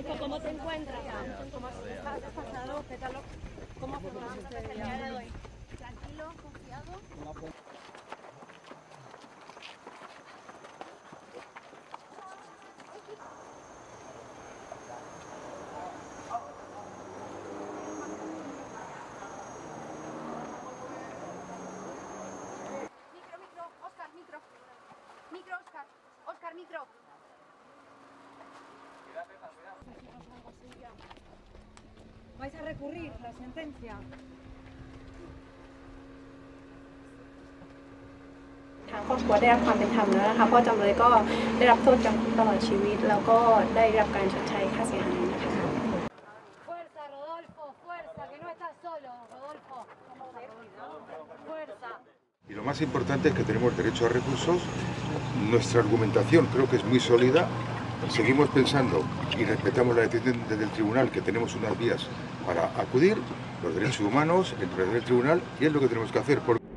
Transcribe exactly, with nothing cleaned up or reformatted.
Rodolfo, ¿cómo te encuentras? ¿Cómo estás? ¿Has pasado? ¿Qué tal? ¿Cómo ha pasado el día de hoy? Tranquilo, confiado. ¿Vais a recurrir la sentencia? Fuerza, Rodolfo, fuerza, que no estás solo, Rodolfo. Fuerza. Y lo más importante es que tenemos derecho a recursos. Nuestra argumentación creo que es muy sólida. Seguimos pensando y respetamos la decisión del tribunal, que tenemos unas vías para acudir, los derechos humanos, el poder del tribunal, y es lo que tenemos que hacer. Porque...